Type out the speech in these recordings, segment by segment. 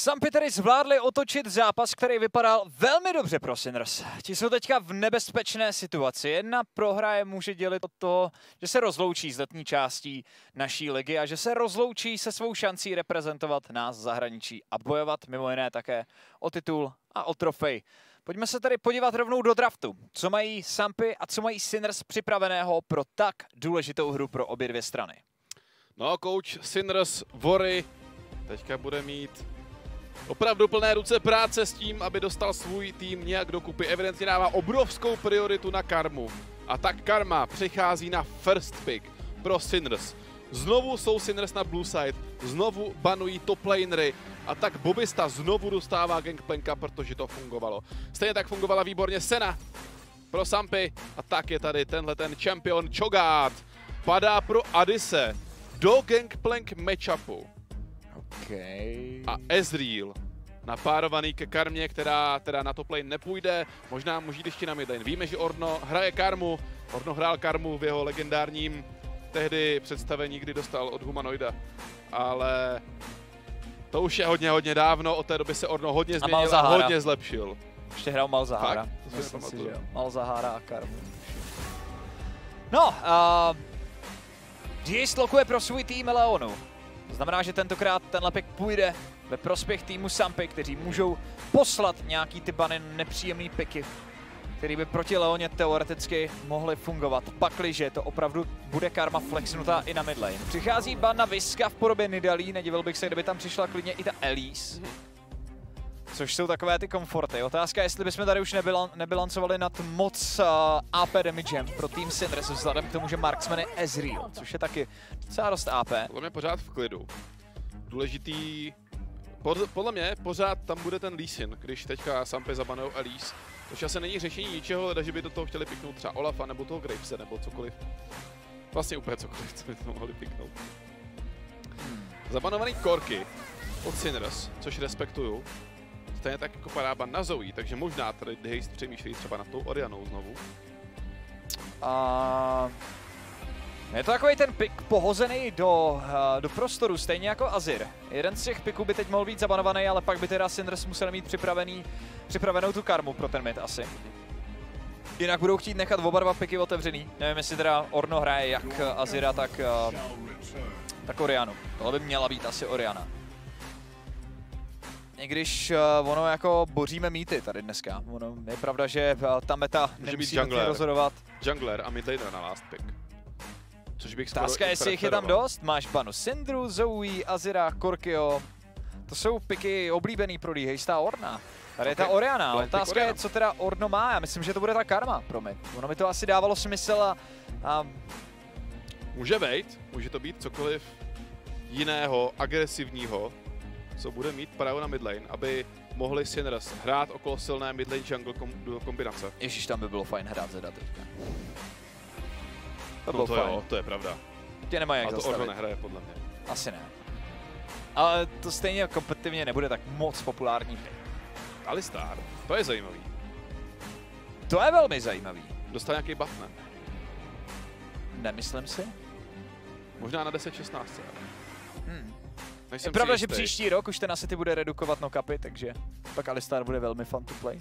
Sampi tedy zvládli otočit zápas, který vypadal velmi dobře pro Sinners. Ti jsou teďka v nebezpečné situaci. Jedna prohra je může dělit od toho, že se rozloučí s letní částí naší ligy a že se rozloučí se svou šancí reprezentovat nás v zahraničí a bojovat mimo jiné také o titul a o trofej. Pojďme se tedy podívat rovnou do draftu. Co mají Sampi a co mají Sinners připraveného pro tak důležitou hru pro obě dvě strany? No, coach Sinners Vory teďka bude mít opravdu plné ruce práce s tím, aby dostal svůj tým nějak dokupy. Evidentně dává obrovskou prioritu na Karmu. A tak Karma přichází na first pick pro Sinners. Znovu jsou Sinners na blue side, znovu banují top lanery a tak Bobista znovu dostává Gangplanka, protože to fungovalo. Stejně tak fungovala výborně Sena pro Sampi a tak je tady tenhle ten champion Cho'Gath. Padá pro Adyse do Gangplank matchupu. Okay. A Ezreal napárovaný ke Karmě, která teda na top lane nepůjde, možná může jít ještě na mid lane. Víme, že Orno hraje Karmu, Orno hrál Karmu v jeho legendárním tehdy představení, kdy dostal od Humanoida, ale to už je hodně dávno, od té doby se Orno hodně změnil a hodně zlepšil. Ještě hrál Malzahara. Myslím si, že Malzahara a Karmu. No, D-Haste lokuje pro svůj tým Eleonu. To znamená, že tentokrát tenhle pick půjde ve prospěch týmu Sampi, kteří můžou poslat nějaký ty bany nepříjemný picky, který by proti Leoně teoreticky mohly fungovat, pakliže to opravdu bude Karma flexnutá i na midlane. Přichází ban na Viska v podobě Nidalí, nedivil bych se, kdyby tam přišla klidně i ta Elise, což jsou takové ty komforty. Otázka, jestli bychom tady už nebilancovali nad moc AP damagem pro tým Sinners, vzhledem k tomu, že marksman je Ezreal, což je taky docela dost AP. Podle mě pořád v klidu. Důležitý, podle mě pořád tam bude ten Lee Sin, když teďka Sampi zabanujou Elise. Což asi není řešení ničeho, takže by do toho chtěli piknout třeba Olafa, nebo toho Gravese, nebo cokoliv. Vlastně úplně cokoliv, co by to mohli piknout. Zabanovaný Korky od Sinners, což respektuju. Stejně tak jako padá ban na Zoe, takže možná tady D-Haste přemýšlí třeba nad tou Oriannou znovu. Je to takový ten pik pohozený do prostoru, stejně jako Azir. Jeden z těch piků by teď mohl být zabanovaný, ale pak by teda Sinners musel mít připravenou tu Karmu pro ten mid asi. Jinak budou chtít nechat oba dva piky otevřený. Nevím, jestli teda Orno hraje jak Azira, tak Oriannu. Tohle by měla být asi Orianna. I když ono jako boříme mýty tady dneska. Ono je pravda, že ta meta nemusí rozhodovat. Jungler a midlaner na last pick. Což bych Otázka, jestli jich je tam dost. Máš banu Syndru, Zoe, Azira, Korkio. To jsou piky oblíbený pro D-Haste a Orna. Tady je ta Orianna. Otázka je, co teda Orno má. Já myslím, že to bude ta Karma pro mě. Ono mi to asi dávalo smysl a může to být cokoliv jiného, agresivního, co bude mít právo na midlane, aby mohli Sinners hrát okolo silné midlane jungle kombinace. Ježíš, tam by bylo fajn hrát Zeda teďka. No to jo, to je pravda. Tě nemají jak zastavit. A to Orno nehraje podle mě. Asi ne. Ale to stejně kompetitivně nebude tak moc populární pick. Alistar, to je zajímavý. To je velmi zajímavý. Dostal nějaký buff, ne? Nemyslím si. Možná na 10-16. Je pravda, že příští rok už ten asi ty bude redukovat nokapy, takže pak Alistar bude velmi fun to play.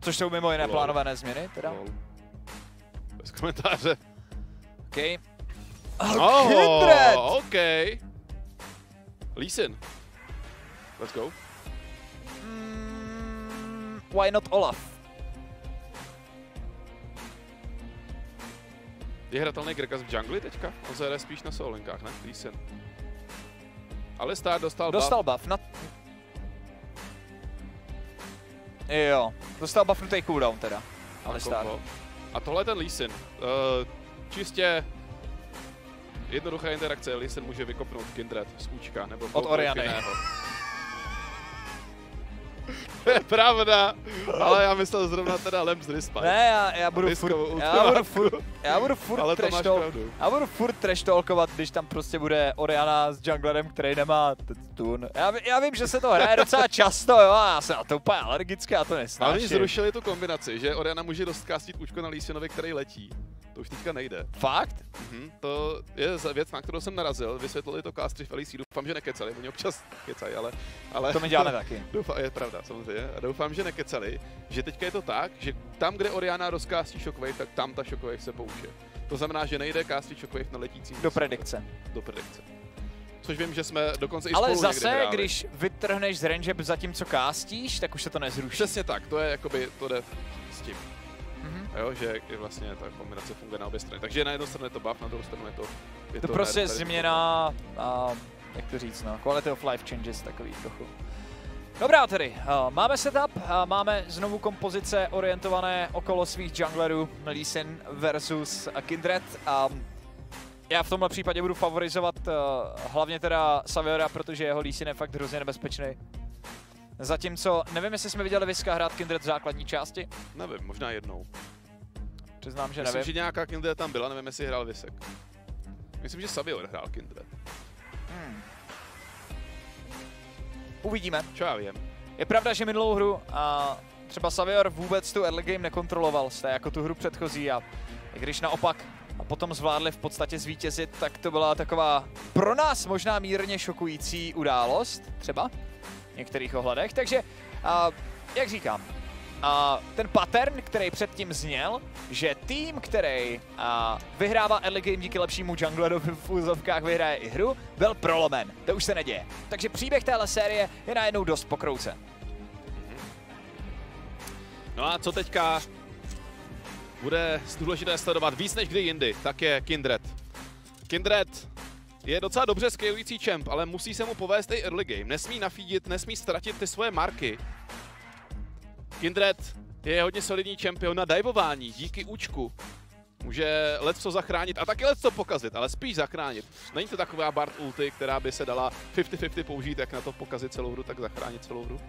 Což jsou mimo jiné plánované změny, teda. Bez komentáře. OK. Oh, Kindred! OK. Lee Sin. Let's go. Why not Olaf? Je hratelný Gregas v jungli teďka? On se hraje spíš na soulinkách, ne? Lee Sin. Alistar dostal buff. Jo, dostal buffnutý cooldown teda. Alistar. A tohle je ten Lee Sin. Čistě jednoduchá interakce. Lee Sin může vykopnout Kindred z účka nebo od Orianny. To je pravda, ale já myslel zrovna teda Lamp z Rispy. Ne, já budu furt trash talkovat, když tam prostě bude Orianna s junglerem, který nemá tun. Já vím, že se to hraje docela často, jo, a já jsem na to úplně alergický a to nesnáším. Ale oni zrušili tu kombinaci, že Orianna může dostkástit účko na Lee Sinovi, který letí. To už teďka nejde. Fakt? Mhm. To je věc, na kterou jsem narazil. Vysvětlili to kástři v Elise. Doufám, že nekecali. Oni občas kecají, ale to my děláme taky. Doufám, je pravda, samozřejmě. Doufám, že nekecali. Že teďka je to tak, že tam, kde Orianna rozkástí Shockwave, tak tam ta Shockwave se použije. To znamená, že nejde kástři Shockwave na letící. Do predikce. Do predikce. Což vím, že jsme dokonce i spolu někdy hráli. Ale zase, když vytrhneš z range zatímco kástíš, tak už se to nezruší. Přesně tak, to je jakoby, to jde s tím. Jo, že vlastně ta kombinace funguje na obě strany. Takže na jednu stranu je to buff, na druhou stranu je to... To prostě je změna, jak to říct, no, quality of life changes takový trochu. Dobrá tedy, máme setup, máme znovu kompozice orientované okolo svých junglerů, Lee Sin versus Kindred. Já v tomhle případě budu favorizovat hlavně teda Saviora, protože jeho Lee Sin je fakt hrozně nebezpečný. Zatímco, nevím, jestli jsme viděli Viska hrát Kindred v základní části. Nevím, možná jednou. Přiznám, že nevím. Myslím, že nějaká Kindred tam byla, nevím, jestli hrál Visek. Myslím, že Savior hrál Kindred. Uvidíme. Čo já vím. Je pravda, že minulou hru a třeba Savior vůbec tu early game nekontroloval, stejně jako tu hru předchozí, a i když naopak a potom zvládli v podstatě zvítězit, tak to byla taková pro nás možná mírně šokující událost, třeba v některých ohledech. Takže, jak říkám, ten pattern, který předtím zněl, že tým, který vyhrává early game díky lepšímu junglerovi v úzovkách, vyhraje i hru, byl prolomen. To už se neděje. Takže příběh téhle série je najednou dost pokroucen. No a co teďka? Bude důležité sledovat víc než kdy jindy, tak je Kindred. Kindred je docela dobře scalující champ, ale musí se mu povést i early game. Nesmí nafídit, nesmí ztratit ty svoje marky. Kindred je hodně solidní champion na divování díky účku. Může leco zachránit a taky leco pokazit, ale spíš zachránit. Není to taková Bard ulty, která by se dala 50-50 použít, jak na to pokazit celou hru, tak zachránit celou hru.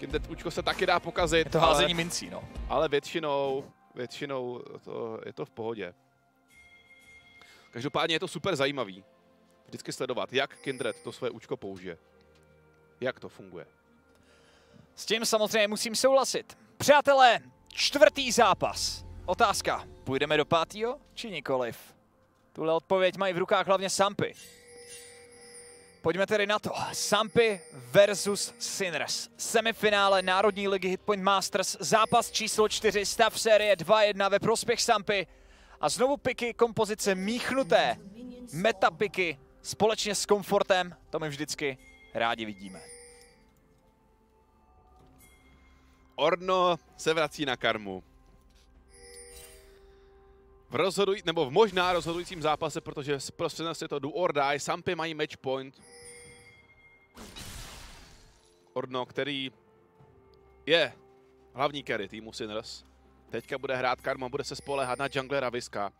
Kindred účko se taky dá pokazit. Je to házení mincí, no. Ale většinou to, je to v pohodě. Každopádně je to super zajímavý vždycky sledovat, jak Kindred to své účko použije. Jak to funguje. S tím samozřejmě musím souhlasit. Přátelé, čtvrtý zápas. Otázka, půjdeme do pátýho či nikoliv? Tuhle odpověď mají v rukách hlavně Sampi. Pojďme tedy na to. Sampi versus Sinners. Semifinále Národní ligy Hitpoint Masters. Zápas číslo 4, stav série 2-1 ve prospěch Sampi. A znovu piky, kompozice míchnuté. Metapiky společně s komfortem. To my vždycky rádi vidíme. Orno se vrací na Karmu. V možná rozhodujícím zápase, protože zprostřednost je to do or die, Sampi mají matchpoint. Orno, který je hlavní carry týmu Sinners, teďka bude hrát Karma, bude se spoléhat na junglera Viska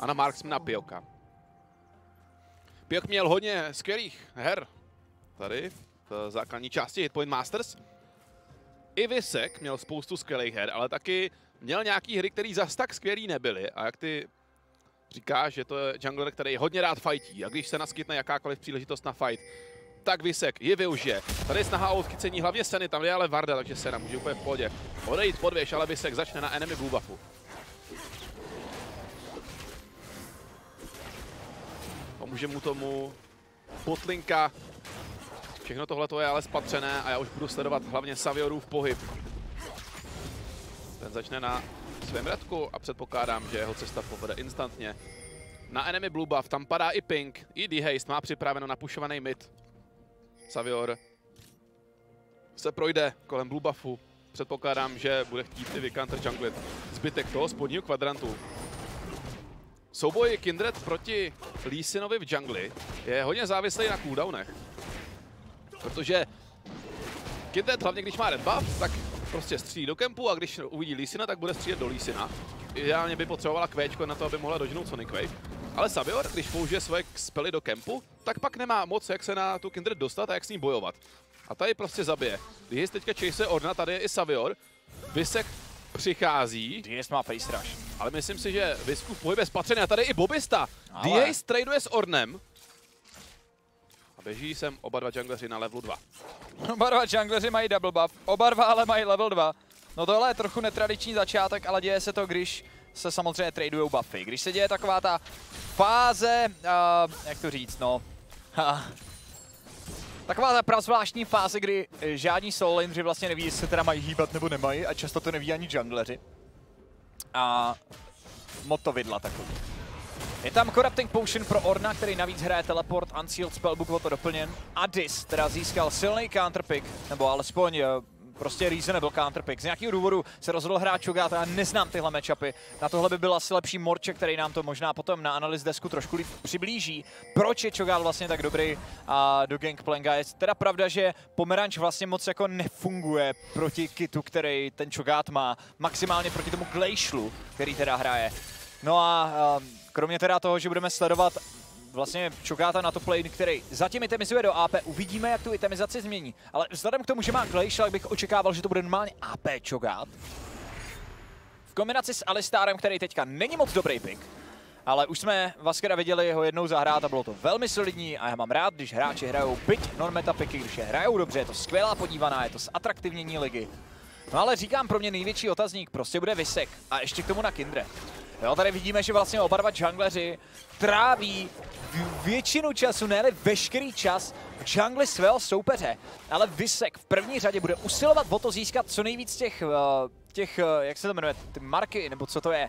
a na marksmana Pioka. Piok měl hodně skvělých her tady v základní části Hitpoint Masters. I Visek měl spoustu skvělých her, ale taky měl nějaký hry, které zas tak skvělý nebyly, a jak ty říkáš, že to je jungler, který hodně rád fightí, a když se naskytne jakákoliv příležitost na fight, tak Visek ji využije. Tady je snaha o odchycení hlavně Seny, tam je ale Varda, takže Sena může úplně v pohodě odejít pod věž, ale Visek začne na enemy blue buffu. Pomůže mu tomu potlinka. Všechno tohle je ale spatřené a já už budu sledovat hlavně Saviorův pohyb. Ten začne na svém radku a předpokládám, že jeho cesta povede instantně. Na enemy blue buff, tam padá i ping, i D-Haste má připraveno napušovaný mid. Savior se projde kolem blue buffu. Předpokládám, že bude chtít i vycounter junglit zbytek toho spodního kvadrantu. Souboj Kindred proti Lee Sinovi v jungli je hodně závislý na cooldownech. Protože Kindred, hlavně když má red buff, tak prostě střílí do kempu, a když uvidí Lee Sina, tak bude střílet do Lee Sina. Ideálně by potřebovala kvéčko na to, aby mohla dožinout Sonic Wave. Ale Savior, když použije svoje spely do kempu, tak pak nemá moc, jak se na tu Kindred dostat a jak s ní bojovat. A tady prostě zabije. D-Haste teďka chase Orna, tady je i Savior. Visek přichází. D-Haste má face rush. Ale myslím si, že Visku v pohyb je spatřený, a tady i Bobista. Ale... D-Haste traduje s Ornem. A běží sem oba dva jungleři na levelu 2. Oba dva jungleři mají double buff, oba dva ale mají level 2. No tohle je trochu netradiční začátek, ale děje se to, když se samozřejmě tradujou buffy. Když se děje taková ta fáze, jak to říct, no, taková ta prazvláštní fáze, kdy žádní solo laneři vlastně neví, jestli se teda mají hýbat nebo nemají, a často to neví ani jungleři. A motovidla takový. Je tam Corrupting Potion pro Orna, který navíc hraje Teleport, Unsealed Spellbook, o to doplněn. Adys teda získal silný counterpick, nebo alespoň prostě reasonable counterpick. Z nějakého důvodu se rozhodl hrát Cho'Gath, já neznám tyhle matchupy. Na tohle by byl asi lepší Morče, který nám to možná potom na analýz desku trošku líp přiblíží. Proč je Cho'Gath vlastně tak dobrý do Gangplanka? Je teda pravda, že Pomeranč vlastně moc jako nefunguje proti kitu, který ten Cho'Gath má. Maximálně proti tomu Glacialu, který teda hraje. No a kromě teda toho, že budeme sledovat vlastně Cho'Gatha na top lane, který zatím itemizuje do AP, uvidíme, jak tu itemizaci změní. Ale vzhledem k tomu, že má Glacial, bych očekával, že to bude normálně AP Cho'Gath. V kombinaci s Alistárem, který teďka není moc dobrý pick, ale už jsme Vaskera viděli ho jednou zahrát a bylo to velmi solidní a já mám rád, když hráči hrajou byť non-meta picky, když je hrajou dobře, je to skvělá podívaná, je to zatraktivnění ligy. No ale říkám, pro mě největší otazník prostě bude Visek a ještě k tomu na Kindred. Jo, tady vidíme, že vlastně oba dva jungleři tráví většinu času, ne-li veškerý čas v džungli svého soupeře. Ale Visek v první řadě bude usilovat o to získat co nejvíc těch jak se to jmenuje, ty marky, nebo co to je,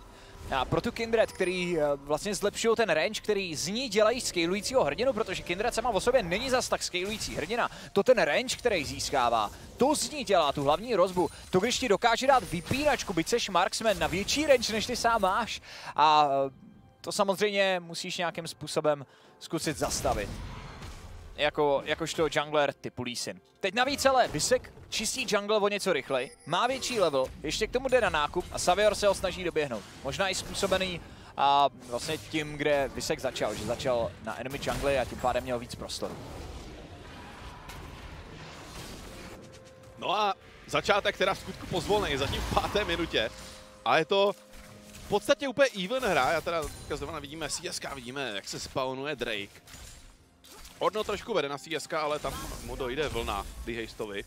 pro tu Kindred, který vlastně zlepšují ten range, který z ní dělají scalujícího hrdinu, protože Kindred sama o sobě není zas tak scalující hrdina. To ten range, který získává, to z ní dělá tu hlavní rozbu. To, když ti dokáže dát vypínačku, byť seš marksman, na větší range, než ty sám máš. A to samozřejmě musíš nějakým způsobem zkusit zastavit. Jakožto jungler typu Lee Sin. Teď navíc ale Visek čistí jungle o něco rychleji, má větší level, ještě k tomu jde na nákup a Saviour se ho snaží doběhnout. Možná i způsobený vlastně tím, kde Visek začal, že začal na enemy jungle a tím pádem měl víc prostoru. No a začátek teda v skutku pozvolnej, zatím v 5. minutě a je to v podstatě úplně even hra. Já teda zrovna vidíme CSK, vidíme, jak se spawnuje Drake. Orno trošku vede na CSK, ale tam mu dojde vlna D-Hasteovi.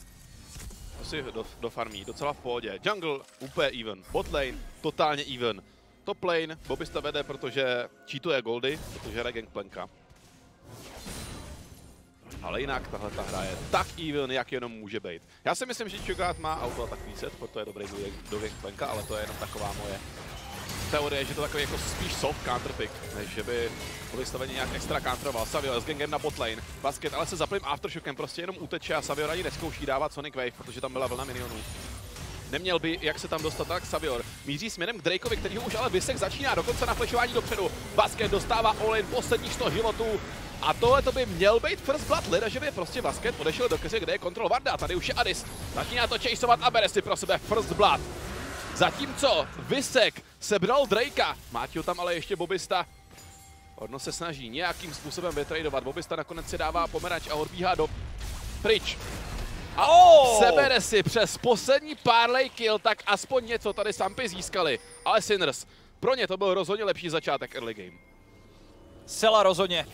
To si do farmí, docela v pohodě. Jungle úplně even, bot lane totálně even. Top lane Bobista vede, protože cheatuje goldy, protože hraje Gangplanka. Ale jinak tahle ta hra je tak even, jak jenom může být. Já si myslím, že Cho'Gath má auto a tak výset, proto je dobrý do Gangplanka, ale to je jenom taková moje teorie, že to takový jako spíš soft counterpick, než že by vystaveně nějak extra counteroval. Saviour s gangem na botlane, basket, ale se zaplým aftershockem, prostě jenom uteče a Saviour ani neskouší dávat Sonic Wave, protože tam byla vlna minionů. Neměl by, jak se tam dostat, tak Saviour míří směrem k Drakeovi, který už ale Visek začíná dokonce na flešování dopředu. Basket dostává all-in posledních 100 hilotů a tohle to by měl být first blood, leda, že by prostě Basket odešel do keře, kde je kontrol Varda. Tady už je Adys, začíná to chaseovat a bere si pro sebe first blood. Zatímco Visek sebral Drakea, mátí ho tam ale ještě Bobista. Orno se snaží nějakým způsobem vytradovat. Bobista nakonec si dává Pomeranč a odbíhá pryč. A sebere si přes poslední parlay kill, tak aspoň něco tady Sampi získali. Ale Sinners, pro ně to byl rozhodně lepší začátek early game. Zcela rozhodně.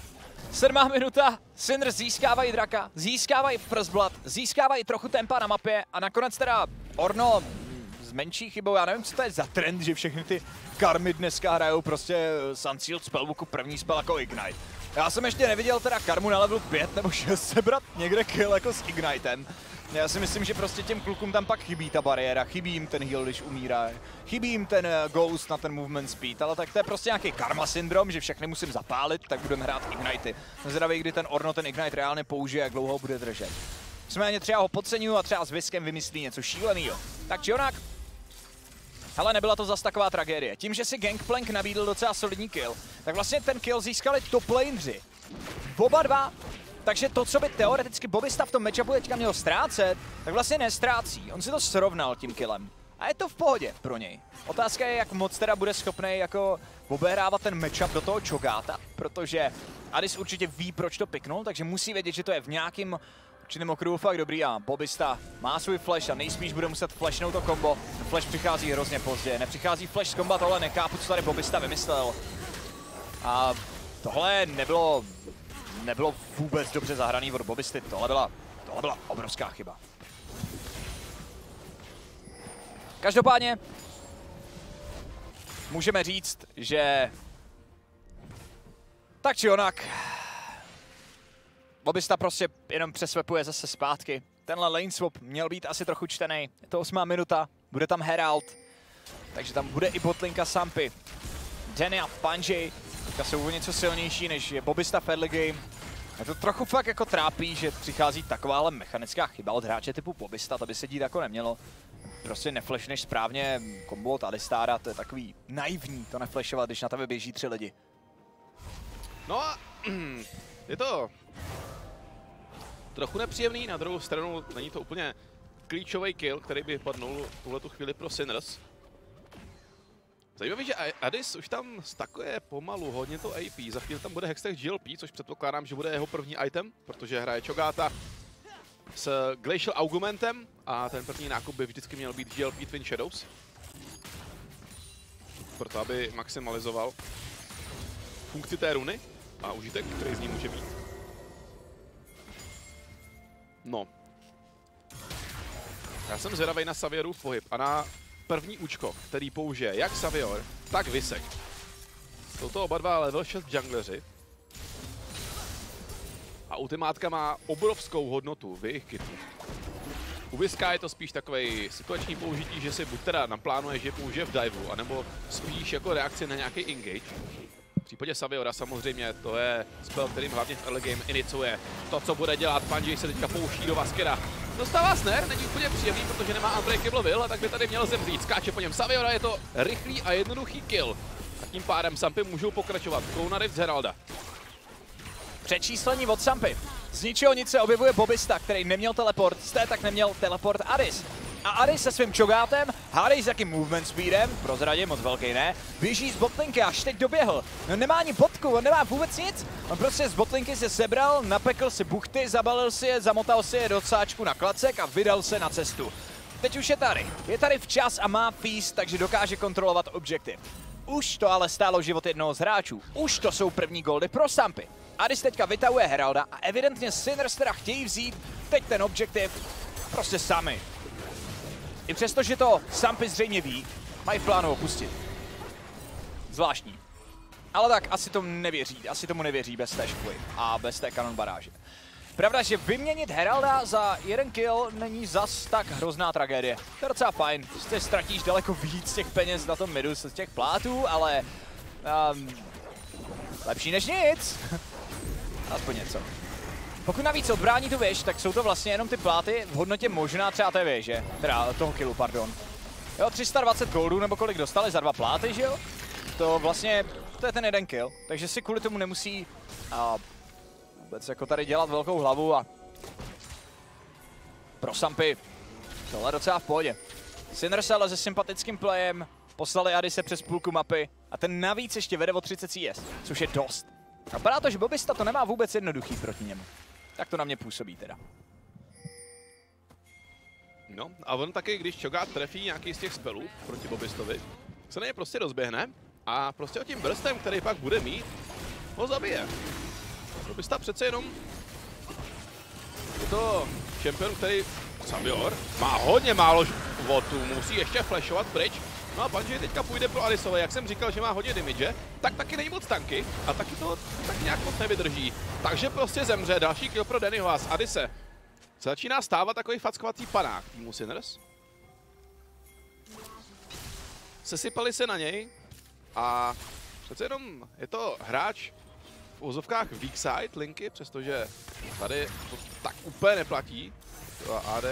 7. minuta, Sinners získávají draka, získávají first blood, získávají trochu tempa na mapě a nakonec teda Orno s menší chybou, já nevím, co to je za trend, že všechny ty karmy dneska hrajou prostě Sunsealed Spellbooku první spell jako Ignite. Já jsem ještě neviděl teda karmu na levelu 5 nebo 6 sebrat někde kill jako s Ignitem. Já si myslím, že prostě těm klukům tam pak chybí ta bariéra, chybí jim ten heal, když umírá, chybí jim ten ghost na ten movement speed, ale tak to je prostě nějaký karma syndrom, že všechny musím zapálit, tak budeme hrát Ignity. Jsem zvědavý, kdy ten Orno ten Ignite reálně použije, jak dlouho bude držet. Nicméně třeba ho podceňuju a třeba s Viskem vymyslí něco šíleného. Tak či onak, hele, nebyla to zas taková tragédie. Tím, že si Gangplank nabídl docela solidní kill, tak vlastně ten kill získali top laneři. Oba dva, takže to, co by teoreticky Bobista v tom matchupu teďka měl ztrácet, tak vlastně nestrácí. On si to srovnal tím killem. A je to v pohodě pro něj. Otázka je, jak moc teda bude schopný jako obehrávat ten matchup do toho Cho'Gatha, protože Adys určitě ví, proč to piknul, takže musí vědět, že to je v nějakým určitým okruhu fakt dobrý a Bobista má svůj flash a nejspíš bude muset flashnout to kombo. Flash přichází hrozně pozdě, nepřichází flash z komba, tohle nechápu, co tady Bobista vymyslel. A tohle nebylo vůbec dobře zahraný od Bobisty, tohle byla obrovská chyba. Každopádně můžeme říct, že tak či onak Bobista prostě jenom přeswapuje zase zpátky. Tenhle lane swap měl být asi trochu čtený. Je to 8. minuta, bude tam Herald, takže tam bude i botlinka Sampi. Danny a Pungey jsou o něco silnější, než je Bobista v early game. Je to trochu fakt jako trápí, že přichází takováhle mechanická chyba od hráče typu Bobista, to by se dít jako nemělo. Prostě neflashneš správně kombo od Alistara, to je takový naivní to neflashovat, když na tebe běží 3 lidi. No a je to trochu nepříjemný, na druhou stranu není to úplně klíčový kill, který by padnul tuhletu chvíli pro Sinners. Zajímavé, že Adys už tam stakuje pomalu hodně to AP, za chvíli tam bude Hextech GLP, což předpokládám, že bude jeho první item, protože hraje Cho'Gatha s Glacial Augmentem a ten první nákup by vždycky měl být GLP Twin Shadows, proto aby maximalizoval funkci té runy a užitek, který z ní může mít. No. Já jsem zvědavej na Saviourův pohyb a na první účko, který použije jak Saviour, tak Visek. Jsou to oba dva level 6 jungleři. A ultimátka má obrovskou hodnotu v jejich kitu. U Viska je to spíš takovej situační použití, že si buď teda naplánuje, že použije v diveu, anebo spíš jako reakce na nějaký engage. V případě Savioura samozřejmě to je spell, kterým hlavně v early game inicuje to, co bude dělat. Pungey se teďka pouští do Vaskera. Dostává snare, není úplně příjemný, protože nemá unbreakable will, a tak by tady měl zemřít. Skáče po něm Savioura, je to rychlý a jednoduchý kill. A tím pádem Sampi můžou pokračovat. Kounary z Heralda. Přečíslení od Sampi. Z ničeho nic se objevuje Bobista, který neměl teleport, z té tak neměl teleport Adys. A Adys se svým Cho'Gathem, hádají s jakým movement speedem, prozradě moc velký ne, běží z botlinky, až teď doběhl. No nemá ani botku, on nemá vůbec nic, on prostě z botlinky se sebral, napekl si buchty, zabalil si je, zamotal si je do sáčku na klacek a vydal se na cestu. Teď už je tady. Je tady včas a má feast, takže dokáže kontrolovat objektiv. Už to ale stálo život jednoho z hráčů. Už to jsou první goldy pro Sampi. Adys teďka vytahuje Heralda a evidentně Sinners teda chtějí vzít teď ten objektiv prostě sami. I přesto, že to Sampi zřejmě ví, mají v plánu opustit. Zvláštní. Ale tak asi to nevěří, asi tomu nevěří bez té školy a bez té kanon baráže. Pravda, že vyměnit Heralda za jeden kill není zas tak hrozná tragédie. To je docela fajn, prostě ztratíš daleko víc těch peněz na tom midu z těch plátů, ale lepší než nic. Aspoň něco. Pokud navíc odbrání tu věž, tak jsou to vlastně jenom ty pláty v hodnotě možná třeba té věže, teda toho killu, pardon. Jo, 320 goldů nebo kolik dostali za 2 pláty, že jo? To vlastně, to je ten jeden kill, takže si kvůli tomu nemusí vůbec jako tady dělat velkou hlavu a pro Sampi tohle docela v pohodě. Sinners ale se sympatickým playem poslali Adyse přes půlku mapy a ten navíc ještě vede o 30 CS, což je dost. A vypadá to, že Bobista to nemá vůbec jednoduchý proti němu. Tak to na mě působí teda. No a on taky, když Cho'Gath trefí nějaký z těch spelů proti Bobistovi, se na ně prostě rozběhne a prostě tím brstem, který pak bude mít, ho zabije. Bobista přece jenom je to šampion, který Saviour má hodně málo životů, musí ještě flashovat pryč. No a Pungey teďka půjde pro Adysové, jak jsem říkal, že má hodně damage, tak taky není moc tanky a taky to tak nějak moc nevydrží. Takže prostě zemře, další kill pro Dannyho a z Adyse se začíná stávat takový fackovací panák týmu Sinners. Sesypali se na něj a přece jenom je to hráč v ozovkách weak side linky, přestože tady to tak úplně neplatí. AD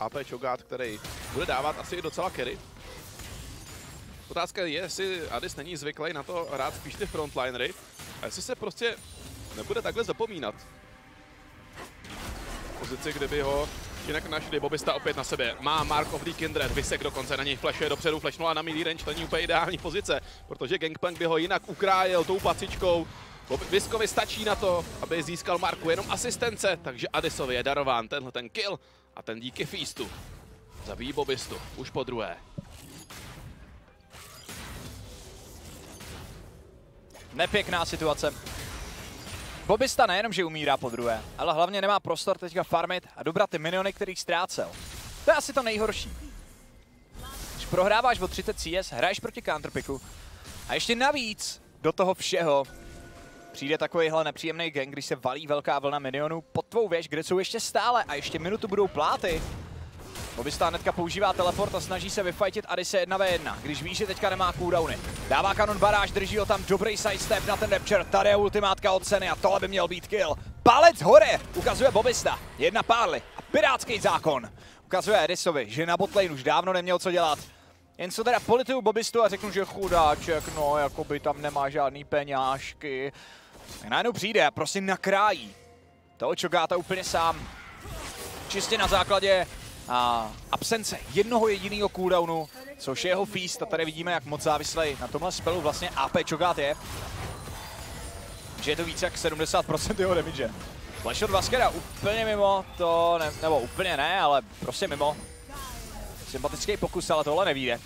AP Cho'Gath, který bude dávat asi docela carry. Otázka je, jestli Adys není zvyklý na to hrát spíš ty frontlinery a jestli se prostě nebude takhle zapomínat. V pozici, kdyby ho jinak našli, Bobista opět na sebe. Má Mark of the Kindred, Visek dokonce na něj flashuje dopředu, flashnula na mid range, to není úplně ideální pozice, protože Gangplank by ho jinak ukrájel tou pacičkou. Viskovi stačí na to, aby získal Marku jenom asistence, takže Adysovi je darován tenhle ten kill a ten díky feastu zabíjí Bobistu už po druhé. Nepěkná situace. Bobista nejenom, že umírá po druhé, ale hlavně nemá prostor teďka farmit a dobrat ty miniony, kterých ztrácel. To je asi to nejhorší. Když prohráváš o 30 CS, hraješ proti counterpiku A ještě navíc do toho všeho přijde takovýhle nepříjemný gang, když se valí velká vlna minionů pod tvou věž, kde jsou ještě stále a ještě minutu budou pláty. Bobista hnedka používá teleport a snaží se vyfightit Adyse 1v1, když ví, že teďka nemá cooldowny. Dává kanon baráž, drží ho tam dobrý sidestep na ten Rapture, tady je ultimátka od Seny a tohle by měl být kill. Palec hore, ukazuje Bobista, jedna párly a pirátský zákon. Ukazuje Adysovi, že na botlane už dávno neměl co dělat. Jen co teda polituju Bobistu a řeknu, že chudáček, no jakoby tam nemá žádný peňážky. Tak najednou přijde a prostě nakrájí toho Cho'Gatha úplně sám. Čistě na základě absence jednoho jediného cooldownu, což je jeho feast. A tady vidíme, jak moc závislej na tomhle spelu vlastně AP Cho'Gath je. Že je to více jak 70% jeho damage. Flash od Vaskera úplně mimo, to ne, nebo úplně ne, ale prostě mimo. Sympatický pokus, ale tohle nevíde.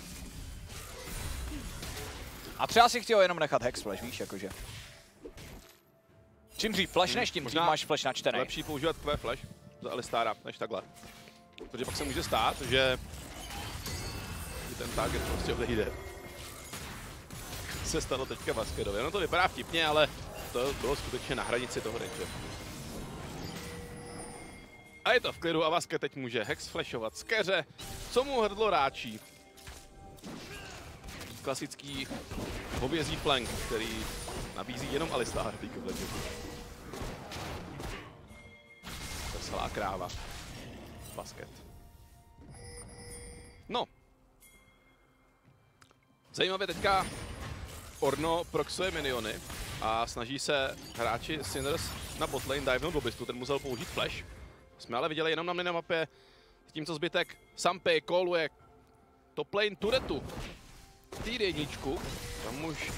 A třeba si chtěl jenom nechat Hexflash, víš, jakože. Čím dřív flashneš, tím dřív máš flash načtený. Lepší používat tvé flash za Alistara, než takhle. Protože pak se může stát, že ten target prostě odejde. Se stalo teďka Vaskerovi. No to vypadá vtipně, ale to bylo skutečně na hranici toho range. A je to v klidu a Vaske teď může hexflashovat z keře, co mu hrdlo ráčí. Klasický hovězí flank, který nabízí jenom Alistar. Veselá kráva. Basket. No. Zajímavě teďka Orno proxuje miniony a snaží se hráči Sinners na botlane divenout Bobistu, ten musel použít flash. Jsme ale viděli jenom na minimapě, s tím co zbytek Sampi calluje top lane turetu. Týd jedničku, tam už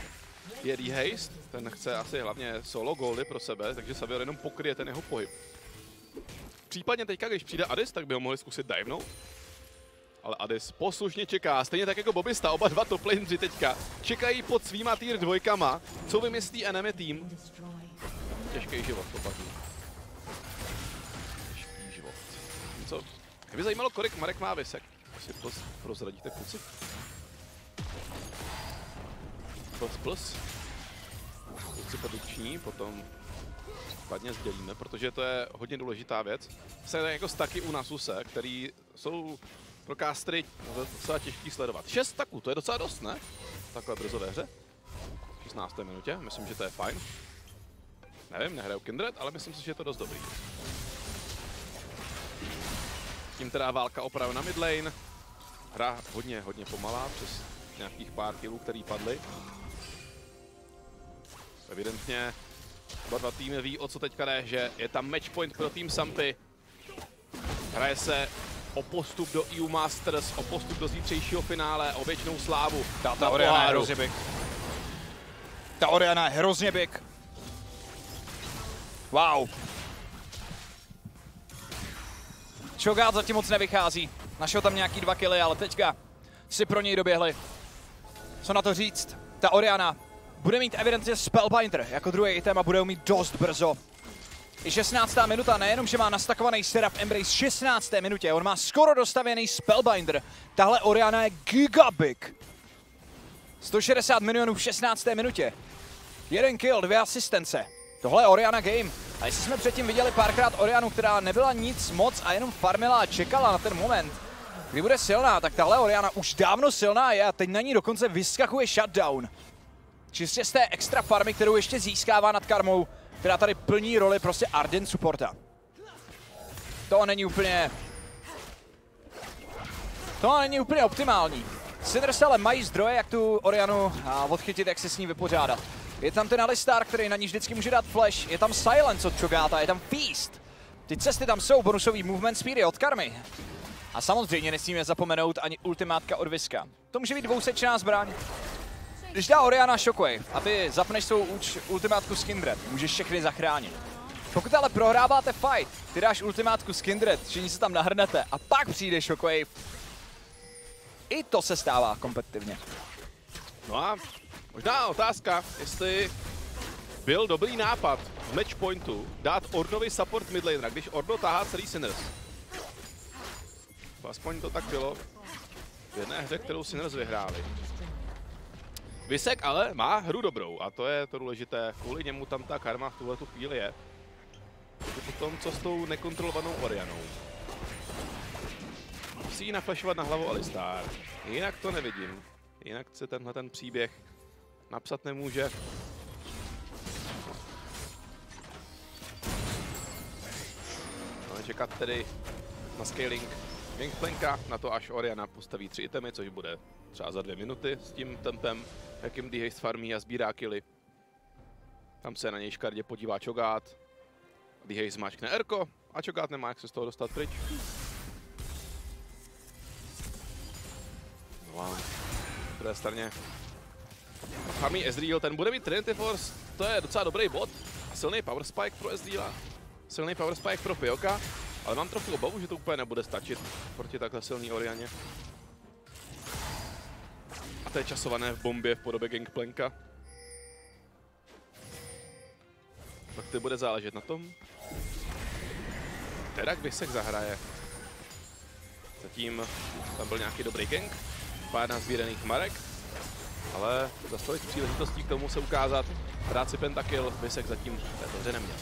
je D-Haste, ten chce asi hlavně solo goldy pro sebe, takže Saviour jenom pokryje ten jeho pohyb. Případně teďka, když přijde Adys, tak by ho mohli zkusit divnout. Ale Adys poslušně čeká, stejně tak jako Bobista, oba dva toplaneři teďka čekají pod svýma tier dvojkama, co vymyslí enemy tým. Těžký život, opakuju. Těžký život. Co? Mě by zajímalo, kolik Marek má Visek. Asi to prozradíte, kluci. Plus. Kluci produkční, potom případně sdělíme, protože to je hodně důležitá věc. Stejně jako staky u Nasuse, který jsou pro kástry docela těžký sledovat. 6 taků, to je docela dost, ne? Takhle brzo ve hře. V 16. minutě, myslím, že to je fajn. Nevím, nehraju Kindred, ale myslím si, že je to dost dobrý. Tím teda válka opravdu na midlane. Hra hodně pomalá, přes nějakých pár killů, který padly. Evidentně oba dva týmy ví, o co teďka jde, že je tam matchpoint pro tým Sampi. Hraje se o postup do EU Masters, o postup do zítřejšího finále, o věčnou slávu. Ta Orianna je hrozně big. Ta Orianna je hrozně big. Wow. Cho'Gath zatím moc nevychází. Našel tam nějaký 2 killy, ale teďka si pro něj doběhli. Co na to říct? Ta Orianna bude mít evidentně Spellbinder jako druhý item a bude ho mít dost brzo. 16. minuta, nejenom, že má nastakovaný setup Embrace 16. minutě, on má skoro dostavěný Spellbinder. Tahle Orianna je gigabig. 160 milionů v 16. minutě. 1 kill, 2 asistence. Tohle je Orianna game. A jestli jsme předtím viděli párkrát Oriannu, která nebyla nic moc a jenom farmila a čekala na ten moment, kdy bude silná, tak tahle Orianna už dávno silná je a teď na ní dokonce vyskakuje shutdown. Čistě z té extra farmy, kterou ještě získává nad Karmou, která tady plní roli prostě Ardent supporta. To není úplně optimální. Sinners ale mají zdroje, jak tu Oriannu odchytit, jak se s ní vypořádat. Je tam ten Alistar, který na ní vždycky může dát flash, je tam silence od Cho'Gatha, je tam feast. Ty cesty tam jsou, bonusový movement speedy od Karmy. A samozřejmě nesmíme zapomenout ani ultimátka od Viska. To může být dvousečná zbraň. Když dá Orianna Shockwave a ty zapneš svou ultimátku s Kindred, můžeš všechny zachránit. Pokud ale prohráváte fight, ty dáš ultimátku s Kindred, všichni se tam nahrnete a pak přijde Shockwave. I to se stává kompetitivně. No a možná otázka, jestli byl dobrý nápad v matchpointu dát Ornovi support midlanera, když Orno tahá celý Sinners. Aspoň to tak bylo v jedné hře, kterou Sinners vyhráli. Visek ale má hru dobrou a to je to důležité. Kvůli němu tam ta karma v tuhletu chvíli je. To potom, co s tou nekontrolovanou Oriannou. Musí ji naflashovat na hlavu Alistar. Jinak to nevidím. Jinak se tenhle ten příběh napsat nemůže. Máme čekat tedy na scaling Gangplanka, na to, až Orianna postaví 3 itemy, což bude třeba za 2 minuty s tím tempem, jakým D-Haste farmí a sbírá killy. Tam se na něj škardě podívá Cho'Gath. D-Haste zmáčkne Rko a Cho'Gath nemá jak se z toho dostat pryč. No a v druhé straně farmí Ezreal, ten bude mít Trinity Force, to je docela dobrý bod. A silný power spike pro Ezreala, silný power spike pro Pioka, ale mám trochu obavu, že to úplně nebude stačit proti takhle silný Orianně. A to je časované v bombě v podobě Gangplanka. Tak to bude záležet na tom. Teda Visek zahraje. Zatím tam byl nějaký dobrý gang, pár nazbíraných marek, ale za tolik příležitostí k tomu se ukázat, dát si pentakill, Visek zatím této hře neměl.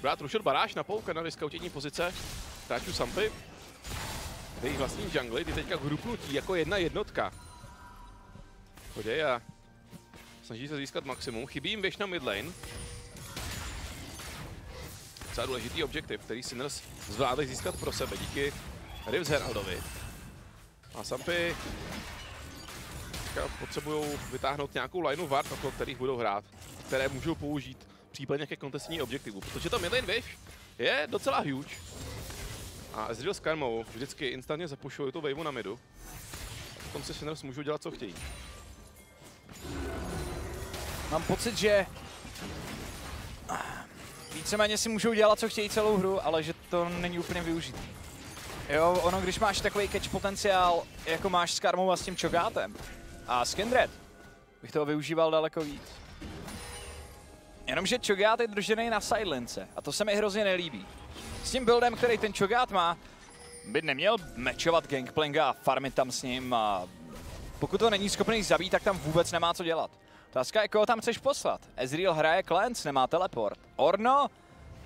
Brát rušil baráž na pouka na vyskautění pozice hráčů Sampi. Jejich vlastní jungly, ty teďka hrupnutí jako jedna jednotka. Chodí a snaží se získat maximum. Chybí jim věž na midlane. Docela důležitý objektiv, který Sinners zvládli získat pro sebe díky Rives Heraldovi. A Sampi potřebují vytáhnout nějakou lineu ward, okolo kterých budou hrát, které můžou použít případně ke kontestní objektivu, protože ta midlane wave je docela huge. A Ezreal s Karmou vždycky instantně zapušují tu waveu na midu. V tom si Sinners můžou dělat, co chtějí. Mám pocit, že víceméně si můžou dělat, co chtějí celou hru, ale že to není úplně využitý. Jo, ono, když máš takový catch potenciál, jako máš s Karmou a s tím Cho'Gathem a s Kindred, bych toho využíval daleko víc. Jenomže Cho'Gath je držený na silence a to se mi hrozně nelíbí. S tím buildem, který ten Cho'Gath má, by neměl mečovat Gangplanka a farmit tam s ním a pokud to není schopný zabít, tak tam vůbec nemá co dělat. Otázka je, koho tam chceš poslat. Ezreal hraje Cleanse, nemá teleport. Orno,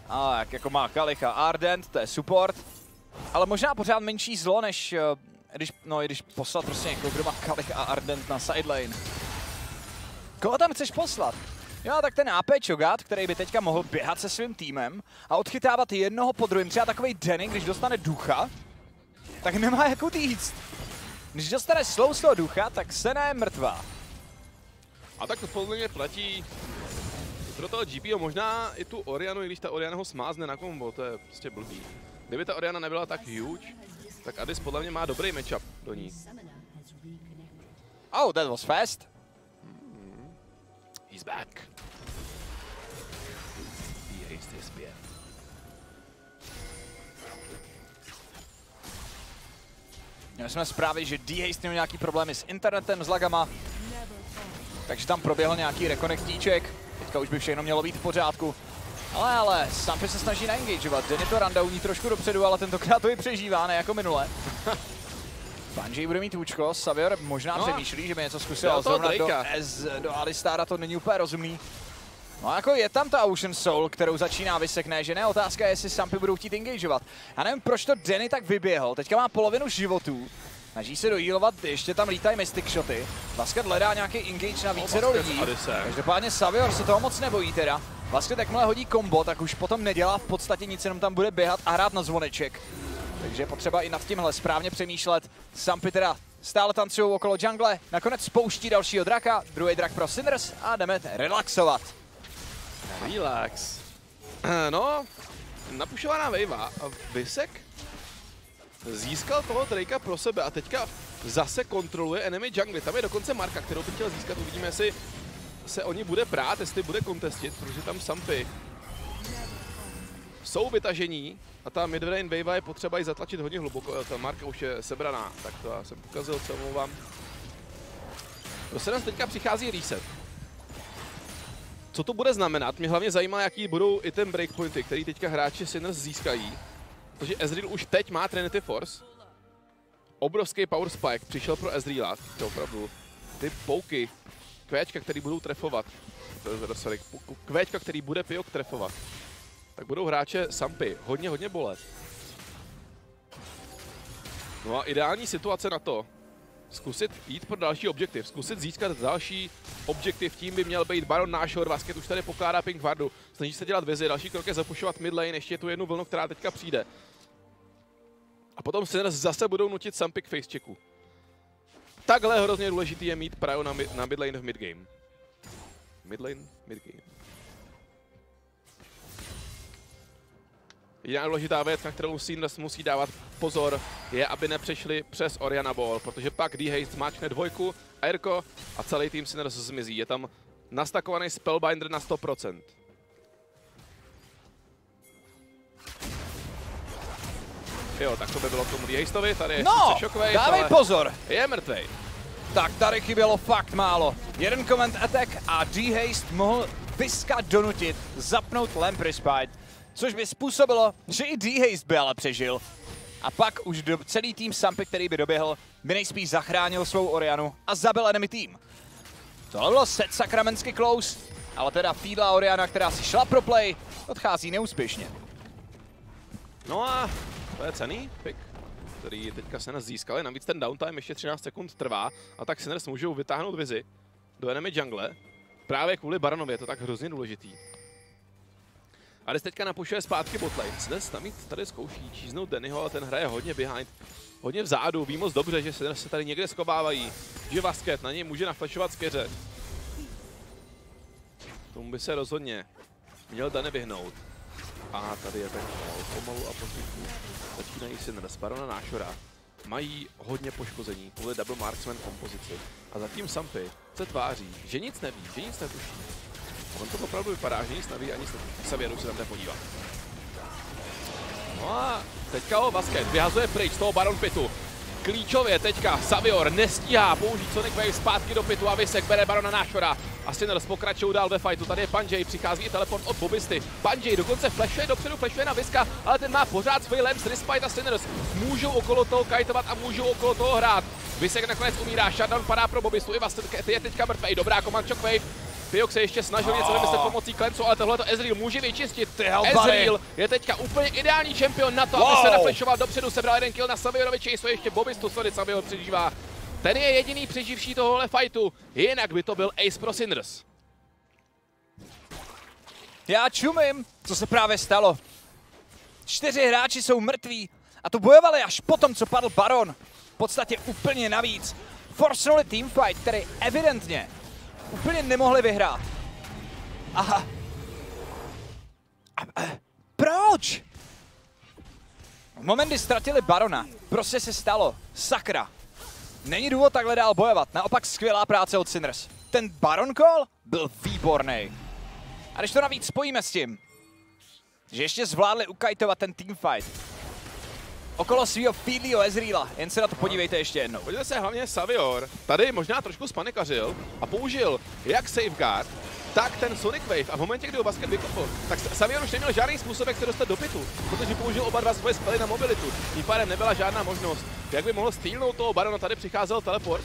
a jak jako má Kalicha Ardent, to je support, ale možná pořád menší zlo, než když poslat prostě někoho, kdo má Kalich a Ardent na sidelane. Koho tam chceš poslat? Jo, tak ten AP Cho'Gath, který by teďka mohl běhat se svým týmem a odchytávat jednoho po druhém. Třeba takovej Danny, když dostane ducha, tak nemá jak utíct. Když dostane slow z toho ducha, tak Sena je mrtvá. A tak to podle mě platí pro toho GPO, možná i tu Oriannu, i když ta Orianna ho smázne na kombo, to je prostě blbý. Kdyby ta Orianna nebyla tak huge, tak Adys podle mě má dobrý matchup do ní. Oh, that was fast. He's back. D-Haste je zpět. Měli jsme zprávy, že D-Haste měl nějaký problémy s internetem, s lagama, takže tam proběhl nějaký rekonektíček. Teďka už by všechno mělo být v pořádku. Ale, Sampi se snaží naengageovat. Danny to randauní trošku dopředu, ale tentokrát to i přežívá, ne jako minule. Pungey bude mít účko, Saviour možná přemýšlí, že by něco zkusil zrovna do Alistara, to není úplně rozumný. No jako je tam ta Ocean Soul, kterou začíná Visek, ne, že ne, otázka je, jestli Sampi budou chtít engageovat. Já nevím, proč to Danny tak vyběhl, teďka má polovinu životů, snaží se dojílovat, ještě tam lítají mystic shoty. Basket hledá nějaký engage na vícero lidí, každopádně Saviour se toho moc nebojí teda. Basket jakmile hodí kombo, tak už potom nedělá v podstatě nic, jenom tam bude běhat a hrát na zvoneček. Takže je potřeba i nad tímhle správně přemýšlet. Sampi teda stále tancují okolo jungle, nakonec spouští dalšího draka, druhý drak pro Sinners a jdeme relaxovat. Relax. No, napušovaná vejva. Visek získal toho Drakea pro sebe a teďka zase kontroluje enemy jungle. Tam je dokonce marka, kterou by chtěl získat. Uvidíme, jestli se o ní bude prát, jestli bude kontestit, protože tam Sampi jsou vytažení a ta midlane wave je potřeba ji zatlačit hodně hluboko. Ta marka už je sebraná, tak to já jsem ukazil, co mluvám. Do Sena teďka přichází reset. Co to bude znamenat? Mě hlavně zajímá, jaký budou i ten breakpointy, který teďka hráči Sinners získají. Protože Ezreal už teď má Trinity Force. Obrovský power spike přišel pro Ezreala. To opravdu ty pouky, kvéčka, který budou trefovat. Kvéčka, který bude Piok trefovat. Tak budou hráče Sampi hodně bolet. No a ideální situace na to, zkusit jít pro další objektiv, zkusit získat další objektiv, tím by měl být Baron Nashor, Vasket už tady pokládá Pink Wardu, snaží se dělat vizi, další krok je zapušovat mid lane, ještě tu jednu vlnu, která teďka přijde. A potom Sinners zase budou nutit Sampi k facechecku. Takhle hrozně důležitý je mít Pryo na mid lane v midgame. Mid lane, midgame. Jediná důležitá věc, na kterou Sinners musí dávat pozor, je, aby nepřešli přes Orianna Ball, protože pak D-Haste máčkne dvojku, Airko a celý tým Sinners zmizí. Je tam nastakovaný Spellbinder na 100%. Jo, tak to by bylo k tomu D-Hasteovi, tady no, je Shockwave, dávej pozor! Je mrtvej. Tak tady chybělo fakt málo. Jeden comment attack a D-Haste mohl Viska donutit zapnout Lamp Respite. Což by způsobilo, že i D-Haste by ale přežil. A pak už celý tým Sampi, který by doběhl, by nejspíš zachránil svou Oriannu a zabil enemy tým. Tohle bylo set sakramensky close, ale teda fídla Orianna, která si šla pro play, odchází neúspěšně. No a to je cenný pick, který teďka Sinners získali, navíc ten downtime ještě 13 sekund trvá a tak Sinners můžou vytáhnout vizi do enemy jungle. Právě kvůli Baronovi je to tak hrozně důležitý. Adys teďka napušuje zpátky botlane. Sinners tady zkouší číznout Dannyho, ale ten hraje hodně behind, hodně vzadu. Ví moc dobře, že Sinners se tady někde schovávají, že Vasket na něj může naflashovat skeře. Tomu by se rozhodně měl Danny vyhnout. A tady je ten pomalu a postupně začínají Sinners. Barona Nashora mají hodně poškození kvůli double marksman kompozici. A zatím Sampi se tváří, že nic neví, že nic netuší. On to opravdu vypadá, že nic neví, ani Savioru se tam jde podívat. No a teďka ho Vasket vyhazuje pryč z toho Baron Pitu. Klíčově teďka Saviour nestíhá použít Sonic Wave zpátky do Pitu a Visek bere Barona Nashora. A Sinners pokračují dál ve fightu, tady je Pungey, přichází i teleport od Bobisty. Pungey dokonce flashuje dopředu, flashuje na Viska, ale ten má pořád svůj Lamps Respite a Sinners můžou okolo toho kajtovat a můžou okolo toho hrát. Visek nakonec umírá, shutdown padá pro Bobistu, i Vasket je teďka mrtvej, dobrá command Shockwave. Piok se ještě snažil něco vymyslet pomocí klencu, ale tohle to Ezreal může vyčistit. Ezreal je teďka úplně ideální šampion na to, aby se naflashoval dopředu, sebral jeden kill na Saviorovi, čejso ještě Bobistu, sorry, Savior přežívá. Ten je jediný přeživší tohohle fightu, jinak by to byl ace pro Sinners. Já čumím, co se právě stalo. 4 hráči jsou mrtví a to bojovali až potom, co padl Baron. V podstatě úplně navíc. Forcnuli teamfight, který evidentně úplně nemohli vyhrát. Aha. Proč? V moment, kdy ztratili Barona, prostě se stalo. Sakra. Není důvod takhle dál bojovat, naopak skvělá práce od Sinners. Ten Baron call byl výborný. A když to navíc spojíme s tím, že ještě zvládli ukajtovat ten teamfight okolo svýho feedlího Ezreala, jen se na to podívejte ještě jednou. Podívejte se hlavně Saviour, tady možná trošku spanikařil a použil jak safeguard, tak ten Sonic Wave a v momentě, kdy ho Basket vykopl, tak Saviour už neměl žádný způsob, jak se dostat do pitu, protože použil oba dva svoje spely na mobilitu. Tím pádem nebyla žádná možnost, jak by mohl stýlnout toho Barona, tady přicházel teleport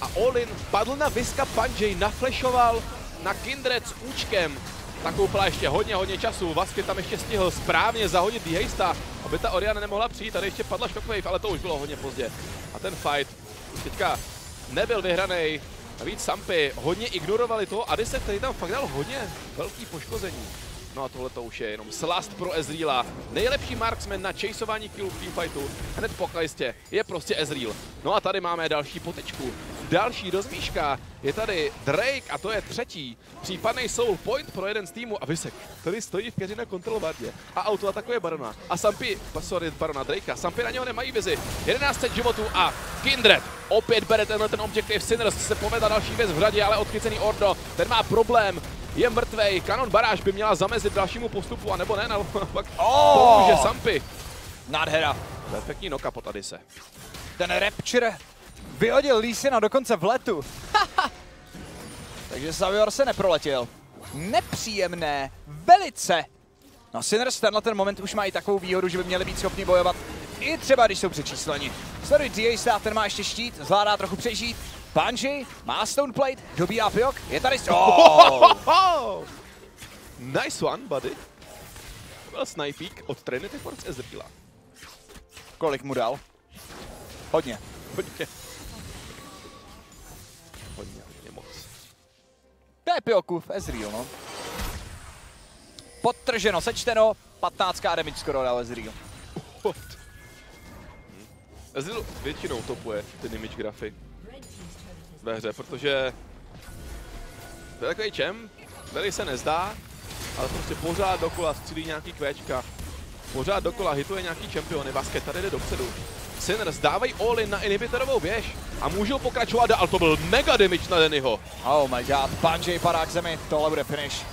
a Olin padl na Viska, Pungey naflashoval na Kindred s účkem. Ta koupila ještě hodně času, Vasket tam ještě stihl správně zahodit D-Haste, aby ta Orianna nemohla přijít, tady ještě padla Shockwave, ale to už bylo hodně pozdě. A ten fight už teďka nebyl vyhraný. Navíc Sampi hodně ignorovali toho Adyse, který tam fakt dal hodně velký poškození. No a tohle to už je jenom slast pro Ezreala. Nejlepší marksman na chaseování killů v teamfightu. Hned po klejstě je prostě Ezreal. No a tady máme další potečku. Další rozmíška je tady Drake a to je třetí. Případný soul point pro jeden z týmu a Visek, který stojí v keři na kontrolovaně a auto atakuje Barona. A Sampi, sorry, Barona Drakea, Sampi na něho nemají vizi. 1100 životů a Kindred opět bere tenhle ten objektiv. Sinners se povedla další věc v řadě, ale odchycený Orno, ten má problém. Je mrtvej, kanon baráž by měla zamezit dalšímu postupu, anebo ne, naopak pomůže Sampi. Nádhera. Perfektní knockup od Adyse. Ten Rapture Vyhodil Lee Sina dokonce v letu. Takže Saviour se neproletěl. Nepříjemné, velice. No Sinners tenhle ten moment už má i takovou výhodu, že by měli být schopni bojovat i třeba, když jsou přečísleni. Sleduj D-Haste a ten má ještě štít, zvládá trochu přežít. Pungey má Stoneplate, dobíhá Piok, je tady... Nice one, buddy. To byl snipík od Trinity Force Ezreala. Kolik mu dal? Hodně. Hodně. Hodně, hodně moc. To je Piokův Ezreal, no. Podtrženo, sečteno, 15k damage skoro dal Ezreal. Ezreal většinou topuje ty damage grafy ve hře, protože to je takový čem, který se nezdá, ale prostě pořád dokola střílí nějaký kvéčka, pořád dokola hituje nějaký čempiony, basket tady jde dopředu. Sinners dávají all-in na inhibitorovou běž a můžou pokračovat dál, to byl mega damage na Dannyho. Oh my god, Pungey padá k zemi, tohle bude finish.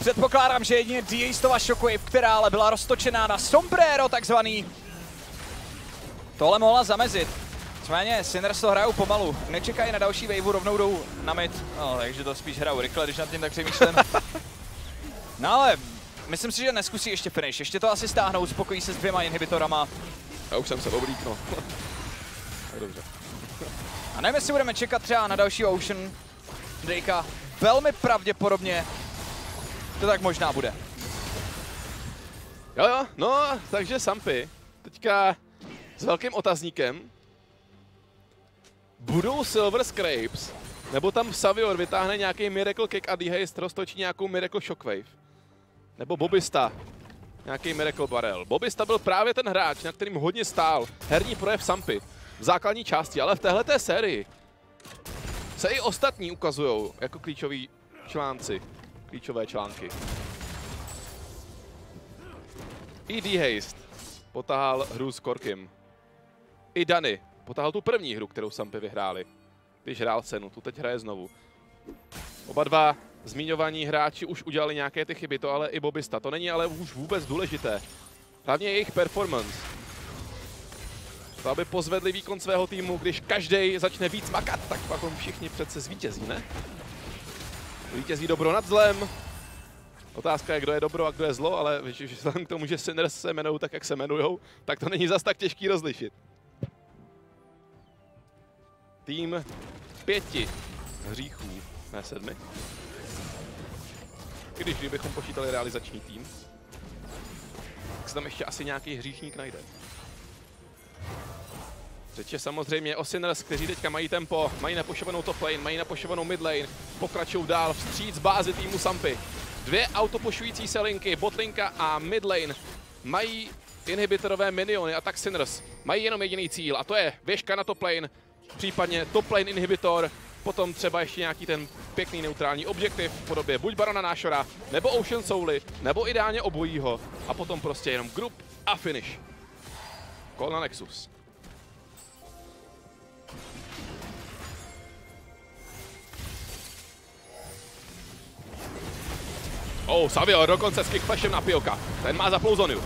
Předpokládám, že jedině D-Hasteova Shockwave, která ale byla roztočená na sombrero takzvaný, tohle mohla zamezit. Nicméně Sinners to hrajou pomalu, nečekají na další waveu, rovnou jdou na mid, no, takže to spíš hrajou rychle, když nad tím tak přemýšlím. No ale myslím si, že neskusí ještě finish, ještě to asi stáhnou, uspokojí se s dvěma inhibitorama. Já už jsem se oblíknul. Tak dobře. A nevím, jestli budeme čekat třeba na další Ocean Drakea, velmi pravděpodobně to tak možná bude. Jo jo, no takže Sampi teďka s velkým otazníkem. Budou Silver Scrapes, nebo tam Saviour vytáhne nějaký Miracle Kick a D-Haste roztočí nějakou Miracle Shockwave. Nebo Bobista, nějaký Miracle Barrel. Bobista byl právě ten hráč, na kterým hodně stál herní projev Sampi v základní části, ale v téhleté sérii se i ostatní ukazují jako klíčoví článci, klíčové články. I D-Haste potahal hru s Korkim. I Danny potahal tu první hru, kterou Sampi vyhráli, když hrál Senu, tu teď hraje znovu. Oba dva zmiňovaní hráči už udělali nějaké ty chyby, to ale i Bobista, to není ale už vůbec důležité. Hlavně jejich performance. To, aby pozvedli výkon svého týmu, když každý začne víc makat, tak pak on všichni přece zvítězí, ne? Vítězí dobro nad zlem. Otázka je, kdo je dobro a kdo je zlo, ale vzhledem k tomu, že Sinners se jmenují tak, jak se jmenujou, tak to není zas tak těžký rozlišit. Tým 5 hříchů, ne 7. Když kdybychom počítali realizační tým, tak se tam ještě asi nějaký hříšník najde. Řeč je samozřejmě o Sinners, kteří teďka mají tempo, mají napošovanou top lane, mají napošovanou mid lane, pokračují dál vstříc bázi týmu Sampi. Dvě autopošující se linky, botlinka a mid lane, mají inhibitorové miniony a tak Sinners mají jenom jediný cíl a to je věžka na top lane, případně top lane inhibitor, potom třeba ještě nějaký ten pěkný neutrální objektiv v podobě buď Barona Nashora, nebo Ocean Souly, nebo ideálně obojího a potom prostě jenom group a finish. Call na Nexus. Oh, Saviour dokonce s kickflashem na Pioka, ten má zaplou zonu.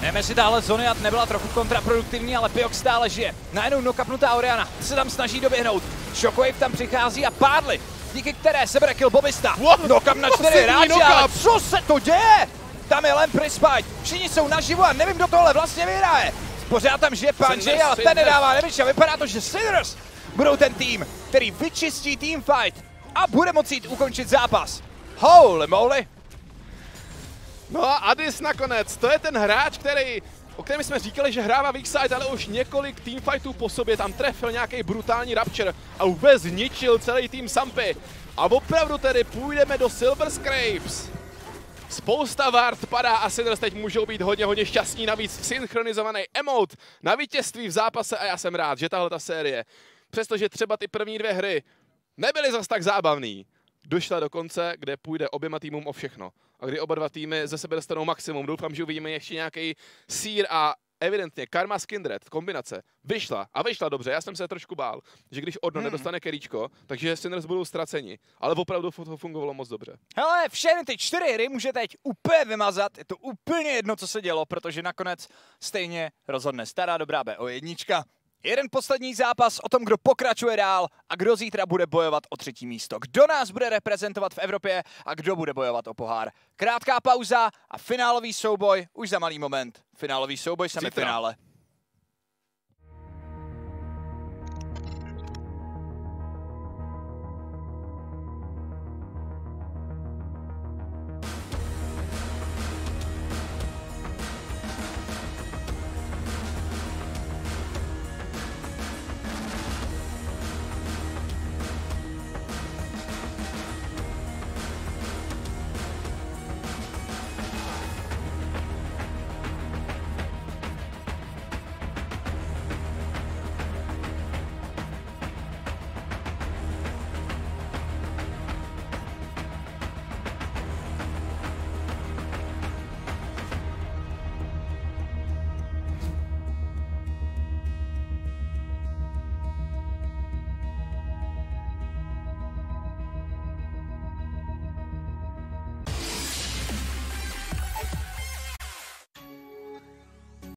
Nevím, jestli tahle Zoniat nebyla trochu kontraproduktivní, ale Piok stále žije. Najednou nokapnutá Orianna se tam snaží doběhnout. Shockwave tam přichází a pádly, díky které sebere kill Bobista. Nokap na 4 hráče, ale co se to děje? Tam je Lampry Spike, všichni jsou naživu a nevím, kdo tohle vlastně vyhraje. Pořád tam žije Pungey, ale ten nedává damage a vypadá to, že Sinners budou ten tým, který vyčistí teamfight a bude moci jít ukončit zápas. Holy moly! No a Adys nakonec, to je ten hráč, o kterém jsme říkali, že hrává weak side, ale už několik teamfightů po sobě tam trefil nějaký brutální Rapture a vůbec zničil celý tým Sampi. A opravdu tedy půjdeme do Silver Scrapes. Spousta ward padá a Sinners teď můžou být hodně, hodně šťastní, navíc synchronizovaný emote na vítězství v zápase a já jsem rád, že tahle ta série, přestože třeba ty první dvě hry nebyly zas tak zábavný, došla do konce, kde půjde oběma týmům o všechno. A kdy oba dva týmy ze sebe dostanou maximum. Doufám, že uvidíme ještě nějaký sír a evidentně Karma s Kindred kombinace vyšla a vyšla dobře. Já jsem se trošku bál, že když Orno nedostane keríčko, takže Sinners budou ztraceni. Ale opravdu to fungovalo moc dobře. Hele, všechny ty 4 hry může teď úplně vymazat. Je to úplně jedno, co se dělo, protože nakonec stejně rozhodne stará dobrá BO1. Jeden poslední zápas o tom, kdo pokračuje dál a kdo zítra bude bojovat o třetí místo. Kdo nás bude reprezentovat v Evropě a kdo bude bojovat o pohár. Krátká pauza a finálový souboj už za malý moment. Finálový souboj semifinále.